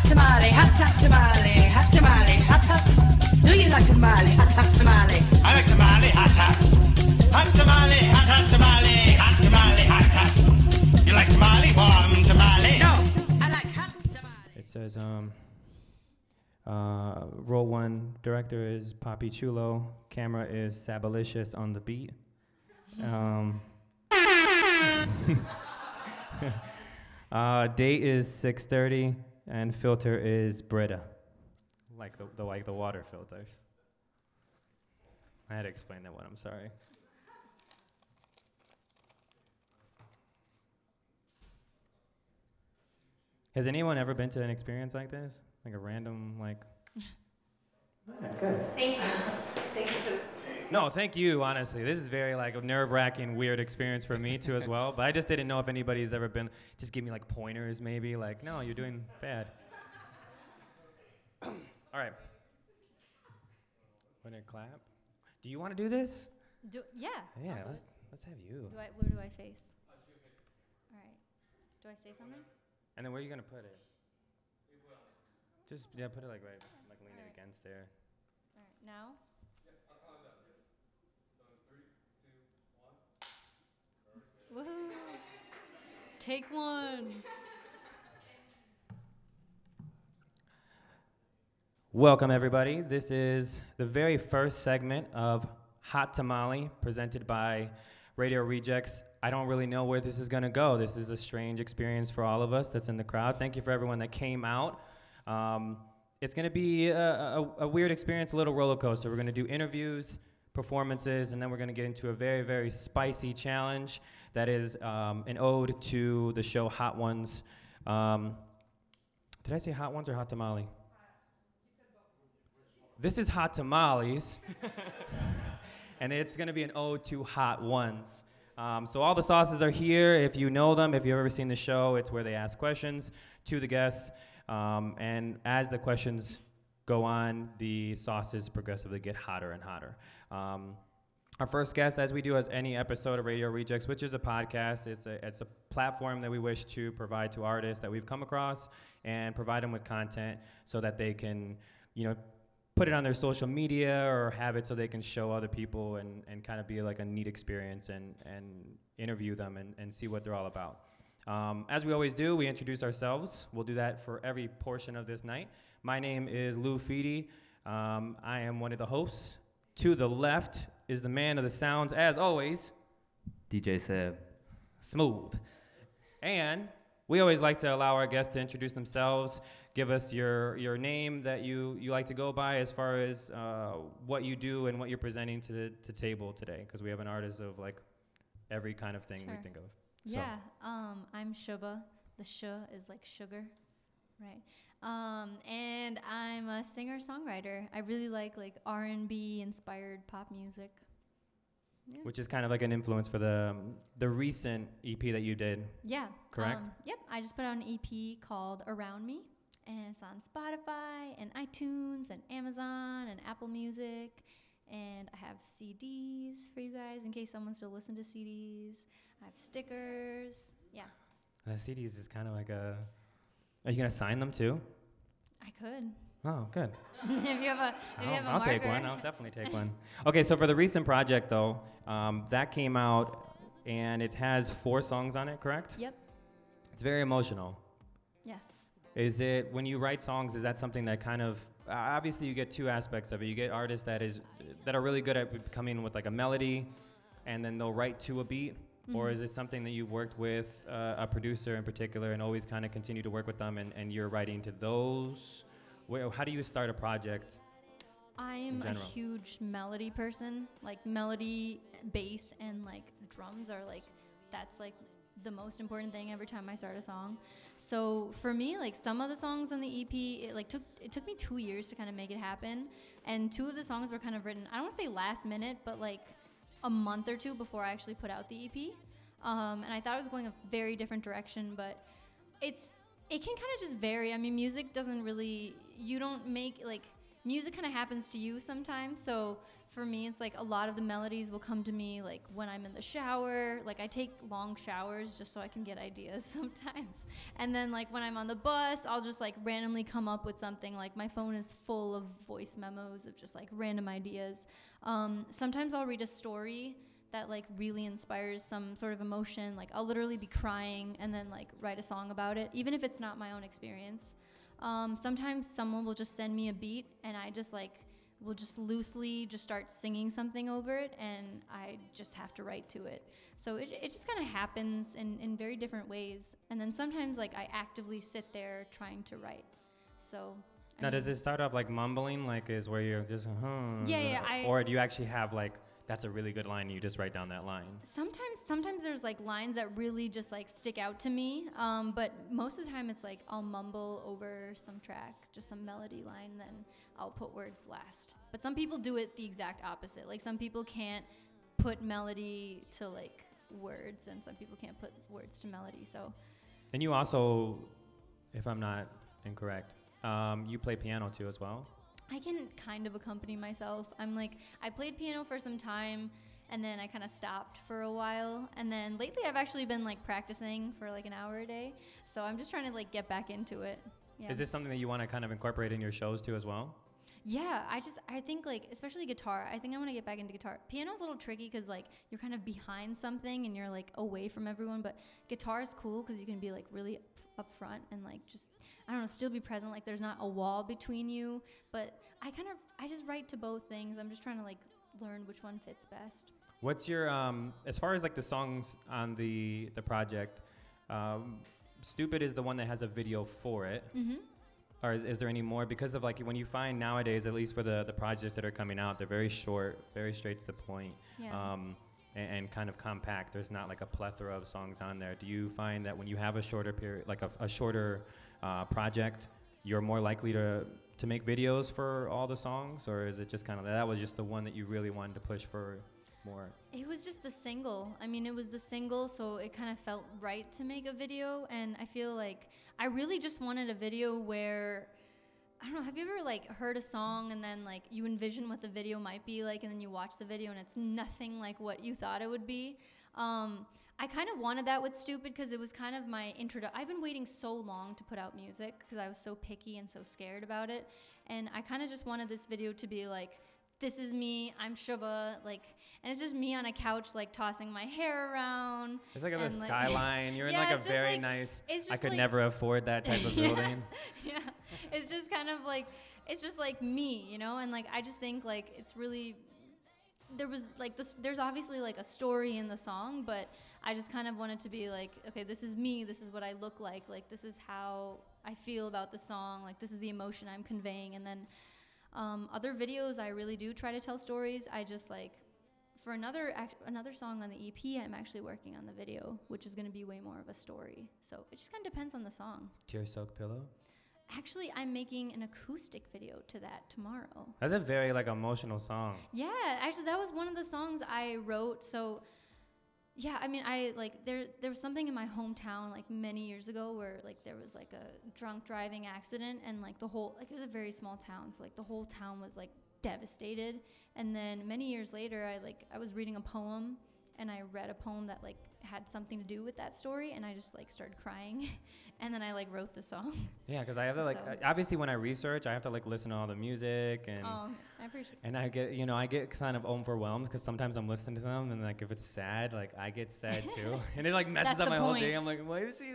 hot tamale. Do you like tamale? Hot tamale. I like tamale, hot. Hot tamale, hot. You like tamale, warm tamale? No, I like hot tamale. It says roll one, director is Poppy Chulo, camera is Sabalicious on the beat. Date is 6:30 and filter is Brita, like the water filters. I had to explain that one. I'm sorry. Has anyone ever been to an experience like this? Like a random, like. Good. Thank you. Thank you for this. No, thank you, honestly. This is very like a nerve-wracking, weird experience for me too as well, but I just didn't know if anybody's ever been, just give me like pointers maybe, like, no, you're doing bad. All right. Wanna clap? Do you wanna do this? Yeah, let's have you. Where do I face? All right, do I say something? And then where are you gonna put it? Just, yeah, put it like right, like lean it against there. All right, now? Woohoo! Take one. Welcome, everybody. This is the very first segment of Hot Tamale, presented by Radio Rejects. I don't really know where this is going to go. This is a strange experience for all of us that's in the crowd. Thank you for everyone that came out. It's going to be a weird experience, a little roller coaster. We're going to do interviews, performances, and then we're going to get into a very, very spicy challenge that is an ode to the show Hot Ones. Did I say Hot Ones or Hot Tamale? This is Hot Tamales, and it's going to be an ode to Hot Ones. So all the sauces are here. If you know them, if you've ever seen the show, it's where they ask questions to the guests, and as the questions go on, the sauces progressively get hotter and hotter. Our first guest, as we do as any episode of Radio Rejects, which is a podcast, it's a platform that we wish to provide to artists that we've come across and provide them with content so that they can, you know, put it on their social media or have it so they can show other people and kind of be like a neat experience and interview them and see what they're all about. As we always do, we introduce ourselves. We'll do that for every portion of this night. My name is Reb'l Fiti. I am one of the hosts. To the left is the man of the sounds, as always, DJ SSAB. Smooth. And we always like to allow our guests to introduce themselves. Give us your name that you like to go by as far as what you do and what you're presenting to the table today, because we have an artist of like every kind of thing we think of. So. Yeah, I'm Shuba. The sh is like sugar, right? And I'm a singer-songwriter. I really like R&B inspired pop music. Yeah. Which is kind of like an influence for the recent EP that you did. Yeah. Correct? Yep, I just put out an EP called Around Me, and it's on Spotify and iTunes and Amazon and Apple Music, and I have CDs for you guys in case someone still listens to CDs. I have stickers, yeah. CDs is kind of like a... Are you gonna sign them too? I could. Oh, good. if you have a marker. I'll take one. I'll definitely take one. Okay, so for the recent project though, that came out and it has 4 songs on it, correct? Yep. It's very emotional. Yes. Is it, when you write songs, is that something that kind of, obviously you get two aspects of it. You get artists that are really good at coming with like a melody and then they'll write to a beat. Or is it something that you've worked with a producer in particular and always kind of continue to work with them and you're writing to those? How do you start a project? I'm a huge melody person. Like melody, bass, and like drums are like, that's like the most important thing every time I start a song. So for me, like some of the songs on the EP, it took me 2 years to kind of make it happen. And 2 of the songs were kind of written, I don't want to say last minute, but like, a month or 2 before I actually put out the EP. And I thought it was going a very different direction, but it can kind of just vary. I mean, music doesn't really, you don't make, like, music kind of happens to you sometimes, so for me, it's like a lot of the melodies will come to me like when I'm in the shower. Like I take long showers just so I can get ideas sometimes. And then like when I'm on the bus, I'll just like randomly come up with something. Like my phone is full of voice memos of just like random ideas. Sometimes I'll read a story that like really inspires some sort of emotion. Like I'll literally be crying and then like write a song about it, even if it's not my own experience. Sometimes someone will just send me a beat and I just like will just loosely just start singing something over it and I just have to write to it. So it just kind of happens in very different ways. And then sometimes like I actively sit there trying to write. So. Now does it start off like mumbling, like is where you're just, Yeah. Or do you actually have like, that's a really good line and you just write down that line? Sometimes there's like lines that really just like stick out to me, but most of the time it's like I'll mumble over some track, just some melody line, then I'll put words last. But some people do it the exact opposite. Like some people can't put melody to like words and some people can't put words to melody, so. And you also, if I'm not incorrect, you play piano too as well? I can kind of accompany myself. I played piano for some time and then I kind of stopped for a while. And then lately I've actually been like practicing for like an hour a day. So I'm just trying to like get back into it. Yeah. Is this something that you want to kind of incorporate in your shows too as well? Yeah, I think like, especially guitar, I think I want to get back into guitar. Piano's a little tricky because like you're kind of behind something and you're like away from everyone, but guitar is cool because you can be like really up front and like just, I don't know, still be present. Like there's not a wall between you, but I just write to both things. I'm just trying to like learn which one fits best. What's your, as far as like the songs on the project, Stupid is the one that has a video for it. Mm-hmm. Or is there any more? Because of like when you find nowadays, at least for the projects that are coming out, they're very short, very straight to the point, yeah. And kind of compact. There's not like a plethora of songs on there. Do you find that when you have a shorter period, like a shorter project, you're more likely to make videos for all the songs? Or is it just kind of that was just the one that you really wanted to push for more? It was just the single. I mean, it was the single, so it kind of felt right to make a video. And I feel like I really just wanted a video where, I don't know, have you ever like heard a song and then like you envision what the video might be like and then you watch the video and it's nothing like what you thought it would be? I kind of wanted that with Stupid because it was kind of my I've been waiting so long to put out music because I was so picky and so scared about it. And I kind of just wanted this video to be like, this is me, I'm Shuba, like, and it's just me on a couch, like, tossing my hair around. It's like a little skyline. You're in, like, a very like, nice, I could like never afford that type of building. Yeah, it's just kind of, like, it's just, like, me, you know? And, like, I just think, like, it's really, there was, like, there's obviously, like, a story in the song, but I just kind of wanted to be, like, okay, this is me, this is what I look like, this is how I feel about the song, like, this is the emotion I'm conveying, and then, other videos, I really do try to tell stories. I just like, for another song on the EP, I'm actually working on the video, which is gonna be way more of a story. So it just kind of depends on the song. Tear-soaked pillow? Actually, I'm making an acoustic video to that tomorrow. That's a very like emotional song. Yeah, actually that was one of the songs I wrote. So yeah, I mean, I like there was something in my hometown like many years ago where like there was like a drunk driving accident and like the whole like it was a very small town, so like the whole town was like devastated. And then many years later, I was reading a poem and I read a poem that like had something to do with that story, and I just like started crying, and then I like wrote the song. Yeah, because I have to like obviously when I research, I have to like listen to all the music and. I appreciate. And I get I get kind of overwhelmed because sometimes I'm listening to them and like if it's sad, like I get sad too, and it like messes up my whole day. I'm like, why is she?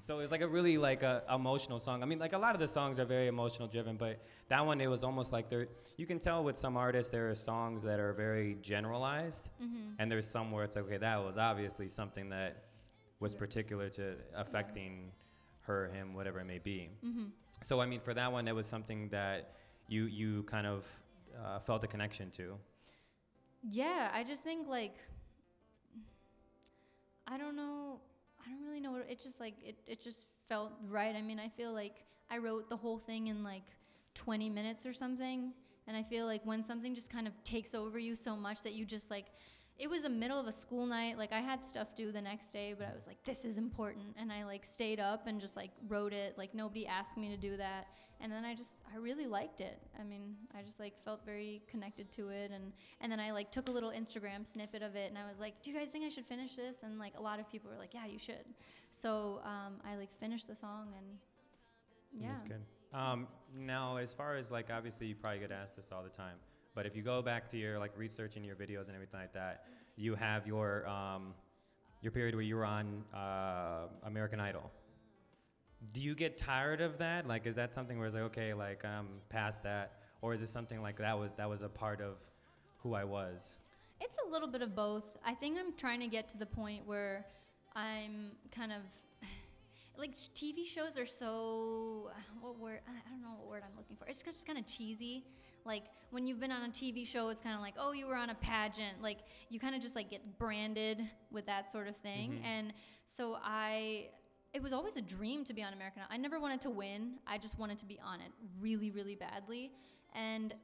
So it's like a really like a emotional song. I mean, like a lot of the songs are very emotional driven, but that one it was almost like there. You can tell with some artists there are songs that are very generalized, mm-hmm. and there's some where it's like, okay, that was obviously something that was particular to affecting her, him, whatever it may be. Mm-hmm. So I mean, for that one, it was something that you kind of felt a connection to. Yeah, I just think like, I don't really know. It just felt right. I mean, I feel like I wrote the whole thing in like 20 minutes or something. And I feel like when something just kind of takes over you so much that you just like, it was the middle of a school night. Like, I had stuff due the next day, but I was like, this is important. And I, like, stayed up and just, like, wrote it. Like, nobody asked me to do that. And then I really liked it. I mean, I just, like, felt very connected to it. And then I, like, took a little Instagram snippet of it. And I was like, do you guys think I should finish this? And, like, a lot of people were like, yeah, you should. So I, like, finished the song. And, yeah. That's good. Now, as far as, like, obviously you probably get asked this all the time. But if you go back to your like research and your videos and everything like that, you have your period where you were on American Idol. Do you get tired of that? Like, is that something where it's like, okay, like I'm past that, or is it something like that was a part of who I was? It's a little bit of both. I think I'm trying to get to the point where I'm kind of. Like, TV shows are so, what word, I don't know what word I'm looking for. It's just kind of cheesy. Like, when you've been on a TV show, it's kind of like, oh, you were on a pageant. Like, you kind of just, like, get branded with that sort of thing. Mm-hmm. And so it was always a dream to be on American Idol. I never wanted to win. I just wanted to be on it really, really badly. And,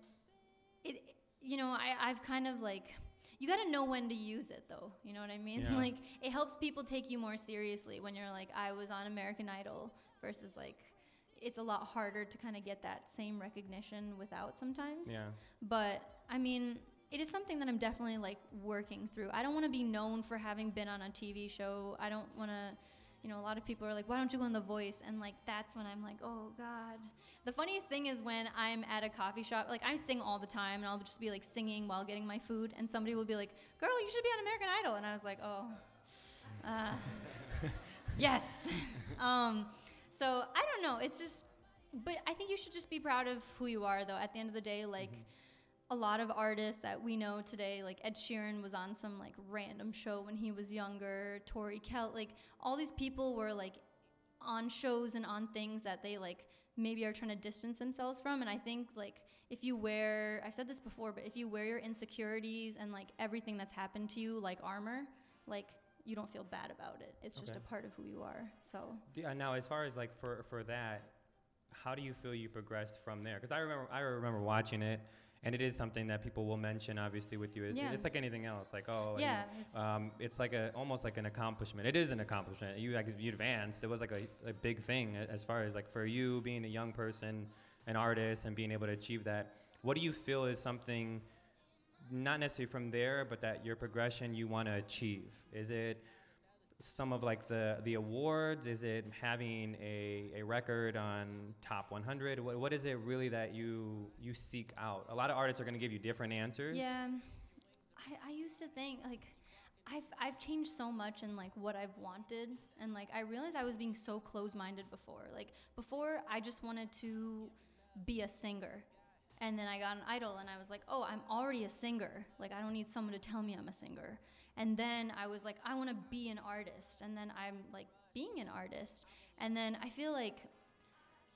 I've kind of, like... You got to know when to use it, though. You know what I mean? Yeah. Like, it helps people take you more seriously when you're like, I was on American Idol versus, like, it's a lot harder to kind of get that same recognition without sometimes. Yeah. But, I mean, it is something that I'm definitely, like, working through. I don't want to be known for having been on a TV show. I don't want to... You know, a lot of people are like, why don't you go on The Voice? And, like, that's when I'm like, oh, God. The funniest thing is when I'm at a coffee shop. Like, I sing all the time, and I'll just be, like, singing while getting my food. And somebody will be like, girl, you should be on American Idol. And I was like, oh, yes. So, I don't know. It's just, but I think you should just be proud of who you are, though. At the end of the day, like, mm-hmm. A lot of artists that we know today, like Ed Sheeran was on some like random show when he was younger, Tori Kelly, like all these people were like on shows and on things that they like maybe are trying to distance themselves from. And I think like if you wear, I said this before, but if you wear your insecurities and like everything that's happened to you like armor, like you don't feel bad about it. It's just a part of who you are, so. Now as far as like for that, how do you feel you progressed from there? Because I remember watching it. And it is something that people will mention, obviously, with you. Yeah. It's like anything else, like oh, yeah, and, it's like almost like an accomplishment. It is an accomplishment. You advanced. It was like a big thing as far as like for you being a young person, an artist, and being able to achieve that. What do you feel is something, not necessarily from there, but that your progression you want to achieve? Is it some of like the awards? Is it having a record on top 100? What is it really that you seek out? A lot of artists are going to give you different answers. Yeah, I used to think like I've changed so much in like what I've wanted, and like I realized I was being so close-minded before. Like before, I just wanted to be a singer. And then I got an idol, and I was like, oh, I'm already a singer. Like, I don't need someone to tell me I'm a singer. And then I was like, I want to be an artist. And then I'm, like, being an artist. And then I feel like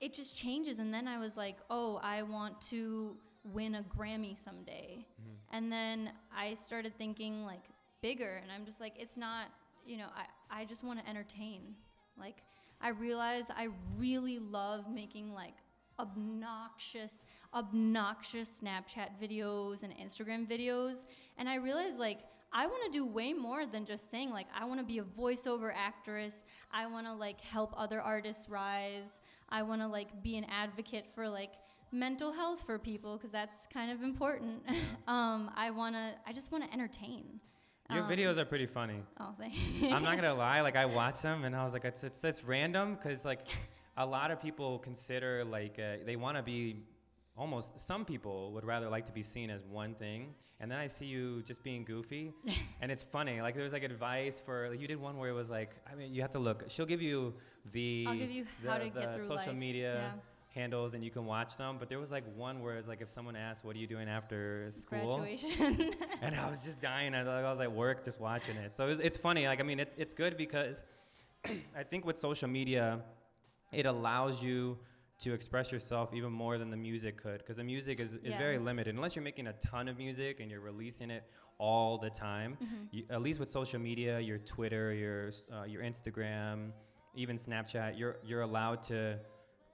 it just changes. And then I was like, oh, I want to win a Grammy someday. Mm-hmm. And then I started thinking, like, bigger. And I'm just like, it's not, you know, I just want to entertain. Like, I realized I really love making, like, obnoxious Snapchat videos and Instagram videos, and I realized like I want to do way more than just saying like I want to be a voiceover actress, I want to like help other artists rise, I want to like be an advocate for like mental health for people because that's kind of important. I just want to entertain. Your videos are pretty funny. Oh, thanks. I'm not gonna lie, like I watched them and I was like it's random because like a lot of people consider like they want to be almost, some people would rather like to be seen as one thing, and then I see you just being goofy and it's funny. Like there was like advice for like, you did one where it was like, I mean, you have to look, she'll give you the social media handles and you can watch them, but there was like one where it's like if someone asked what are you doing after school, graduation, and I was just dying. I was like work just watching it. So it's funny. Like I mean it's good because I think with social media it allows you to express yourself even more than the music could, because the music is very limited. Unless you're making a ton of music and you're releasing it all the time, mm-hmm. At least with social media, your Twitter, your Instagram, even Snapchat, you're allowed to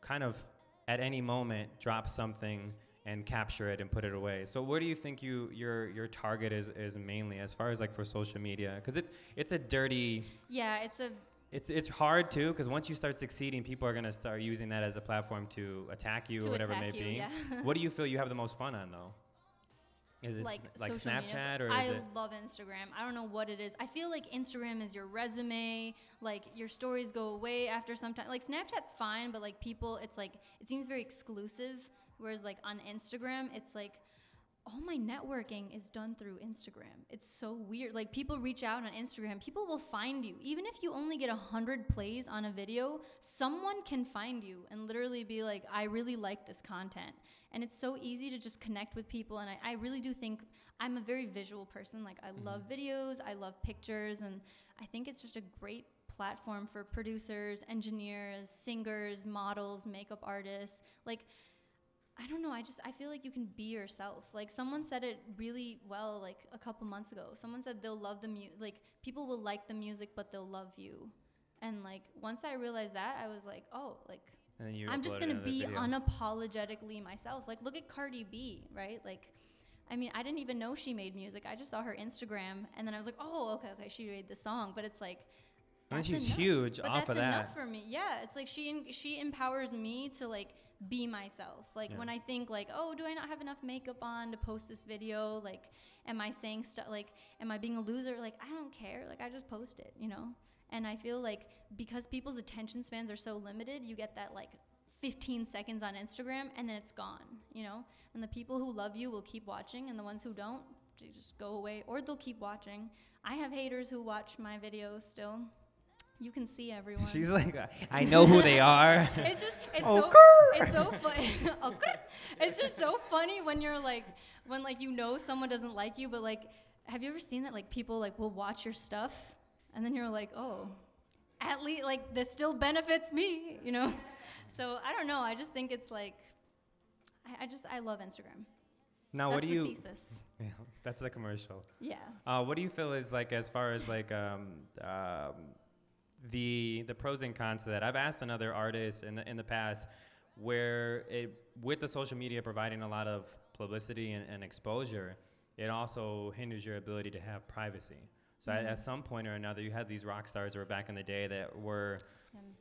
kind of at any moment drop something and capture it and put it away. So where do you think your target is mainly as far as like for social media? Because it's a dirty. Yeah, it's hard too, because once you start succeeding, people are gonna start using that as a platform to attack you or whatever it may be. Yeah. What do you feel you have the most fun on though? Is it like Snapchat or is it? I love Instagram. I don't know what it is. I feel like Instagram is your resume. Like your stories go away after some time. Like Snapchat's fine, but like people, it's like it seems very exclusive. Whereas like on Instagram, it's like all my networking is done through Instagram. It's so weird. Like people reach out on Instagram. People will find you. Even if you only get 100 plays on a video, someone can find you and literally be like, I really like this content. And it's so easy to just connect with people. And I really do think I'm a very visual person. Like I love videos, I love pictures, and I think it's just a great platform for producers, engineers, singers, models, makeup artists. Like, I don't know, I feel like you can be yourself. Like someone said it really well, like a couple months ago. Someone said they'll love the music, like people will like the music, but they'll love you. And like, once I realized that, I was like, oh, like, I'm just gonna be unapologetically myself. Like, look at Cardi B, right? Like, I mean, I didn't even know she made music. I just saw her Instagram, and then I was like, oh, okay, she made this song. But it's like, and she's huge off of that. But that's enough for me. Yeah, it's like she empowers me to like be myself. Like when I think like, oh, do I not have enough makeup on to post this video? Like, am I saying stuff? Like, am I being a loser? Like, I don't care. Like, I just post it, you know? And I feel like because people's attention spans are so limited, you get that like 15 seconds on Instagram and then it's gone, you know? And the people who love you will keep watching, and the ones who don't, they just go away, or they'll keep watching. I have haters who watch my videos still. You can see everyone. She's like, I know who they are. It's just, it's so funny. It's just so funny when you're like, when like you know someone doesn't like you, but like, have you ever seen that like people like will watch your stuff? And then you're like, oh, at least like this still benefits me, you know? So I don't know. I just think it's like, I love Instagram. Now, what do you? That's the thesis. Yeah, that's the commercial. Yeah. What do you feel is like as far as like the pros and cons to that? I've asked another artist in the past where with the social media providing a lot of publicity and exposure, it also hinders your ability to have privacy. So at some point or another, you had these rock stars that were back in the day that were,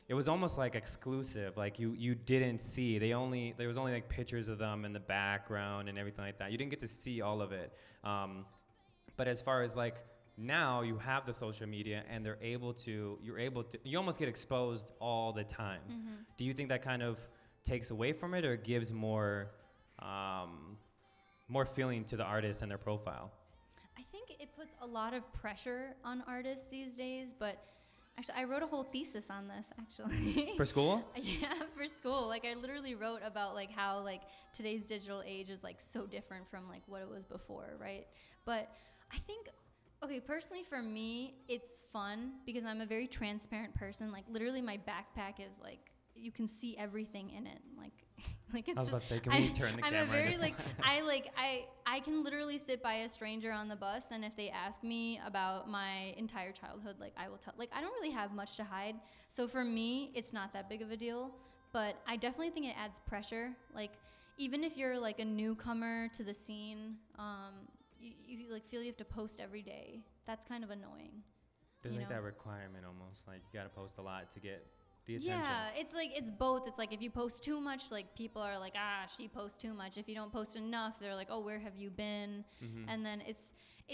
it was almost like exclusive. Like you didn't see, there was only like pictures of them in the background and everything like that. You didn't get to see all of it. But as far as like now you have the social media and you almost get exposed all the time. Mm-hmm. Do you think that kind of takes away from it or gives more feeling to the artist and their profile? Puts a lot of pressure on artists these days, but actually I wrote a whole thesis on this actually. For school? Yeah, for school. Like I literally wrote about like how like today's digital age is like so different from like what it was before, right? But I think, okay, personally for me, it's fun because I'm a very transparent person. Like literally my backpack is like, you can see everything in it. Like it's. I was about to say, can we turn the camera? I'm a very I can literally sit by a stranger on the bus, and if they ask me about my entire childhood, like I will tell. Like I don't really have much to hide, so for me, it's not that big of a deal. But I definitely think it adds pressure. Like even if you're like a newcomer to the scene, you like feel you have to post every day. That's kind of annoying. There's like that requirement almost. Like you gotta post a lot to get. Yeah, it's like, it's both. It's like if you post too much, like people are like, she posts too much. If you don't post enough, they're like, oh, where have you been? Mm-hmm. And then it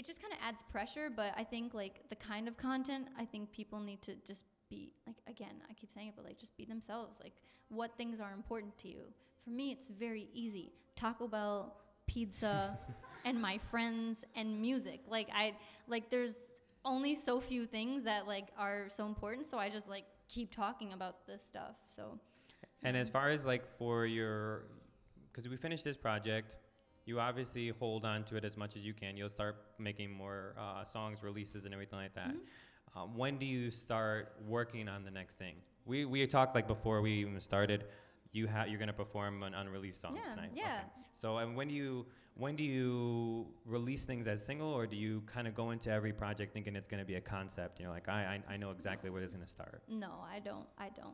just kind of adds pressure. But I think like the kind of content, I think people need to just be like, again, I keep saying it, but like just be themselves. Like what things are important to you? For me, it's very easy. Taco Bell, pizza, and my friends and music. Like there's only so few things that like are so important. So I just like, keep talking about this stuff. So and as far as like for your, because we finished this project, you obviously hold on to it as much as you can. You'll start making more songs, releases, and everything like that. Mm-hmm. When do you start working on the next thing? We talked like before we even started, you're going to perform an unreleased song tonight. Yeah. Okay. So and when do you release things as single, or do you kind of go into every project thinking it's going to be a concept? You know, like I know exactly where it's going to start. No, I don't.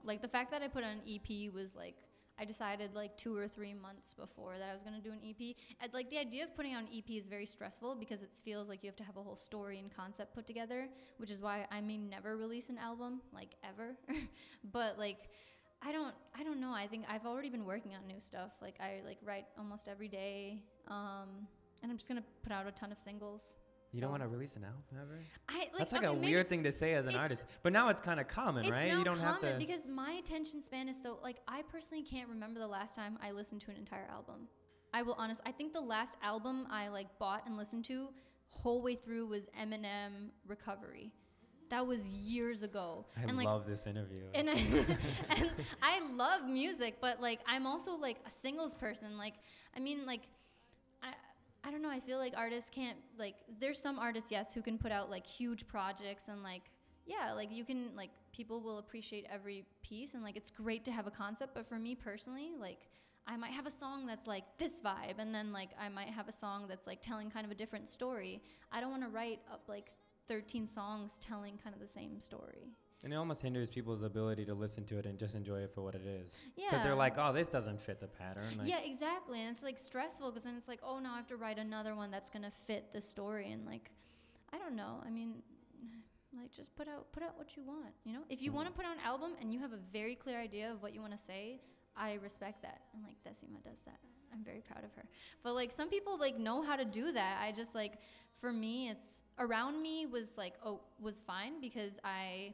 Like the fact that I put on an EP was like, I decided like 2 or 3 months before that I was gonna do an EP. And, like, the idea of putting out an EP is very stressful because it feels like you have to have a whole story and concept put together, which is why I may never release an album, like, ever. But like, I don't know. I think I've already been working on new stuff. Like, I like write almost every day, and I'm just gonna put out a ton of singles. You don't want to release an album ever? That's like, okay, a weird thing to say as an artist. But now it's kind of common, right? You don't have to. Because my attention span is so, like, I personally can't remember the last time I listened to an entire album. I will honest. I think the last album I like bought and listened to whole way through was Eminem, Recovery. That was years ago. I love this interview. And I love music, but like, I'm also like a singles person. Like, I mean, like, I don't know, I feel like artists can't, like, there's some artists, yes, who can put out, like, huge projects and, like, yeah, like, you can, like, people will appreciate every piece and, like, it's great to have a concept, but for me personally, like, I might have a song that's, like, this vibe, and then, like, I might have a song that's, like, telling kind of a different story. I don't want to write up, like, 13 songs telling kind of the same story. And it almost hinders people's ability to listen to it and just enjoy it for what it is. Yeah. Because they're like, oh, this doesn't fit the pattern. Like, yeah, exactly. And it's like stressful because then it's like, oh, now I have to write another one that's going to fit the story. And like, I don't know. I mean, like, just put out what you want, you know? If you want to put out an album and you have a very clear idea of what you want to say, I respect that. And like, Decima does that. I'm very proud of her. But like, some people like know how to do that. I just like, for me, it's Around Me was like, oh, was fine because I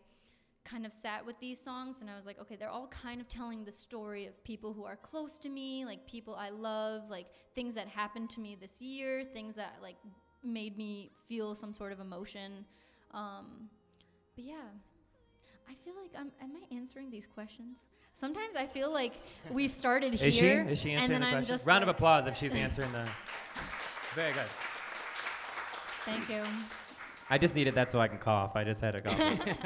kind of sat with these songs and I was like, okay, they're all kind of telling the story of people who are close to me, like people I love, like things that happened to me this year, things that like made me feel some sort of emotion. But yeah, I feel like am I answering these questions? Sometimes I feel like we've started here. Is she answering the question? Round of applause if she's answering the... Very good. Thank you. I just needed that so I can cough. I just had a cough.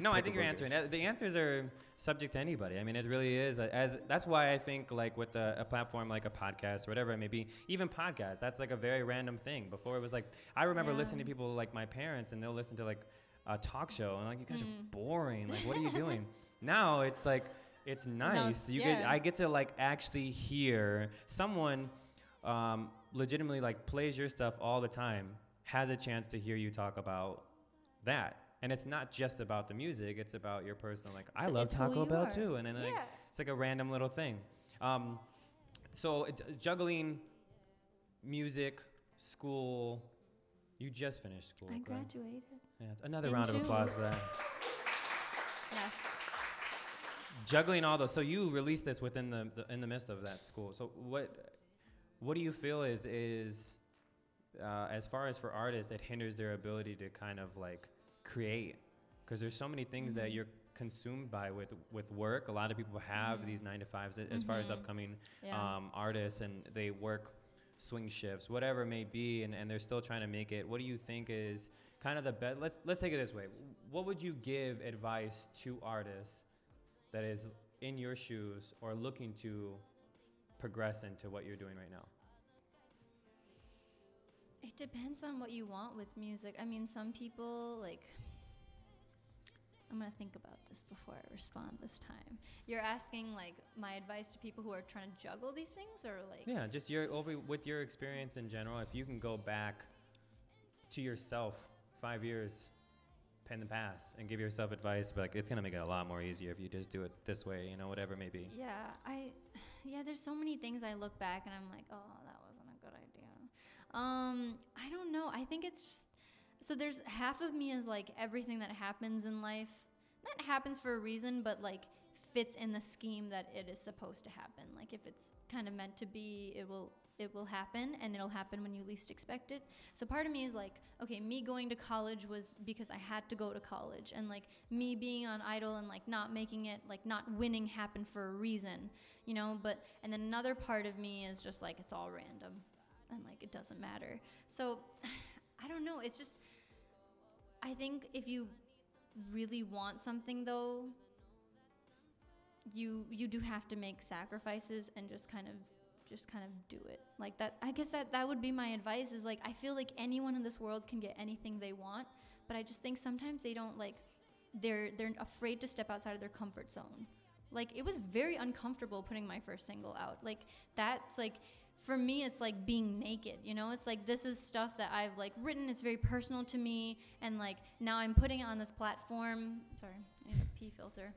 No, I think you're answering. The answers are subject to anybody. I mean, it really is. That's why I think like with a platform like a podcast or whatever it may be, even podcasts, that's like a very random thing. Before it was like, I remember listening to people like my parents and they'll listen to like a talk show and like, you guys are boring. Like, what are you doing? Now it's like, it's nice. No, I get to like actually hear someone legitimately like plays your stuff all the time. Has a chance to hear you talk about that. And it's not just about the music, it's about your personal, like, I love Taco Bell too. And then like, it's like a random little thing. So juggling music, school, you just finished school. I graduated. Yeah, another round of applause for that. Yes. Juggling all those, so you released this within in the midst of that school. So what do you feel is as far as for artists, it hinders their ability to kind of like create, because there's so many things that you're consumed by with work. A lot of people have these 9-to-5s as far as upcoming artists, and they work swing shifts, whatever it may be, and they're still trying to make it. What do you think is kind of the best? Let's take it this way. What would you give advice to artists that is in your shoes or looking to progress into what you're doing right now? It depends on what you want with music. I mean, some people, like, I'm gonna think about this before I respond this time. You're asking, like, my advice to people who are trying to juggle these things, or like? Yeah, just with your experience in general, if you can go back to yourself 5 years in the past and give yourself advice, but like, it's gonna make it a lot more easier if you just do it this way, you know, whatever it may be. Yeah, there's so many things I look back and I'm like, oh, that wasn't a good idea. I don't know. I think it's just, so there's half of me is like everything that happens in life, not happens for a reason, but like fits in the scheme that it is supposed to happen. Like if it's kind of meant to be, it will happen, and it'll happen when you least expect it. So part of me is like, okay, me going to college was because I had to go to college, and like me being on Idol and like not making it, like not winning happened for a reason, you know? But, and then another part of me is just like, it's all random and like, it doesn't matter. So I don't know, it's just, I think if you really want something though, you do have to make sacrifices and just kind of do it. Like that, I guess that would be my advice, is like, I feel like anyone in this world can get anything they want, but I just think sometimes they don't like, they're afraid to step outside of their comfort zone. Like, it was very uncomfortable putting my first single out. Like, that's like, for me, it's like being naked, you know? It's like, this is stuff that I've like written, it's very personal to me, and like, now I'm putting it on this platform. Sorry, I need a pee filter.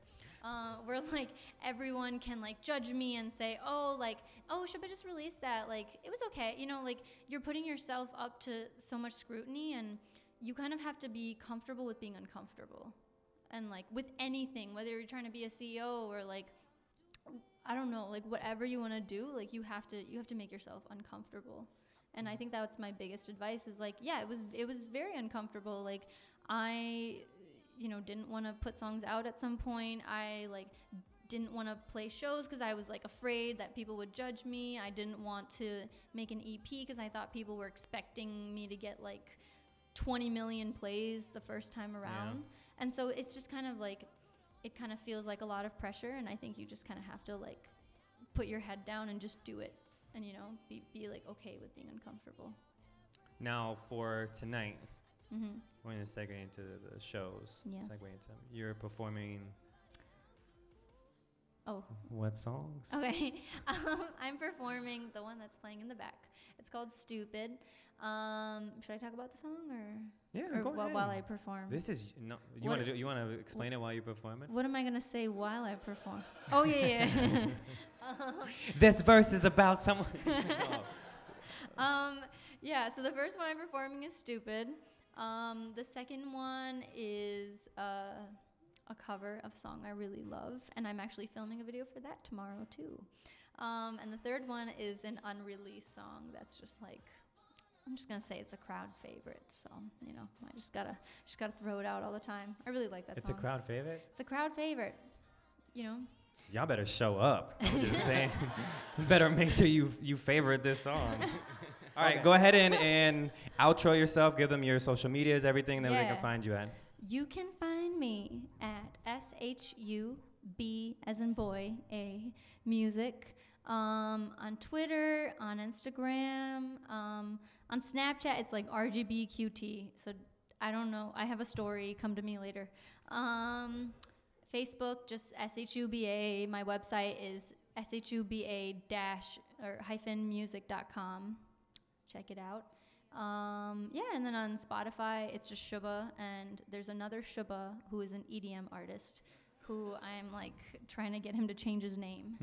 Where like, everyone can like judge me and say, oh, like, oh, Shuba just released that, like, it was okay. You know, like, you're putting yourself up to so much scrutiny, and you kind of have to be comfortable with being uncomfortable. And like, with anything, whether you're trying to be a CEO or like, I don't know, like, whatever you want to do, like, you have to make yourself uncomfortable. And I think that's my biggest advice is like, yeah, it was very uncomfortable. Like, I, you know, didn't want to put songs out at some point. I like didn't want to play shows because I was like afraid that people would judge me. I didn't want to make an EP because I thought people were expecting me to get like 20 million plays the first time around. Yeah. And so it's just kind of like, it kind of feels like a lot of pressure, and I think you just kind of have to like put your head down and just do it, and you know, be like okay with being uncomfortable. Now for tonight, mm-hmm. we're gonna segue into the shows. Yes. Segue into you're performing. Oh. What songs? Okay, I'm performing the one that's playing in the back. It's called Stupid. Should I talk about the song or? Yeah, or go ahead. While I perform. This is no. You want to explain it while you perform it? What am I gonna say while I perform? Oh yeah, yeah. This verse is about someone. Oh. Yeah. So the first one I'm performing is Stupid. The second one is a cover of a song I really love, and I'm actually filming a video for that tomorrow too. And the third one is an unreleased song that's just like, I'm just gonna say it's a crowd favorite. So, you know, I just gotta throw it out all the time. I really like that song. It's a crowd favorite? It's a crowd favorite, you know? Y'all better show up, I'm just saying. Better make sure you favorite this song. All right, okay. Go ahead and outro yourself, give them your social medias, everything that they can find you at. You can find me at SHUB, as in boy, A, music. On Twitter, on Instagram, on Snapchat, it's like RGBQT. So I don't know. I have a story. Come to me later. Facebook, just SHUBA. My website is SHUBA-music.com. Check it out. Yeah, and then on Spotify, it's just Shuba. And there's another Shuba who is an EDM artist who I'm like trying to get him to change his name.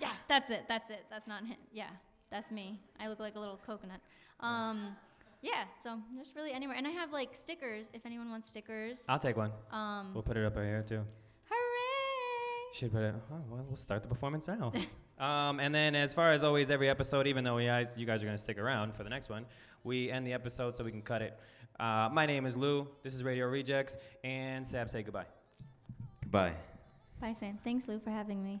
Yeah, that's it. That's not him. Yeah, that's me. I look like a little coconut. Yeah, so just really anywhere. And I have like stickers, if anyone wants stickers. I'll take one. We'll put it up right here too. Hooray! Should put it, we'll start the performance now. And then as far as always, every episode, even though you guys are gonna stick around for the next one, we end the episode so we can cut it. My name is Lou, this is Radio Rejects, and Sab, say goodbye. Goodbye. Bye, Sam. Thanks, Lou, for having me.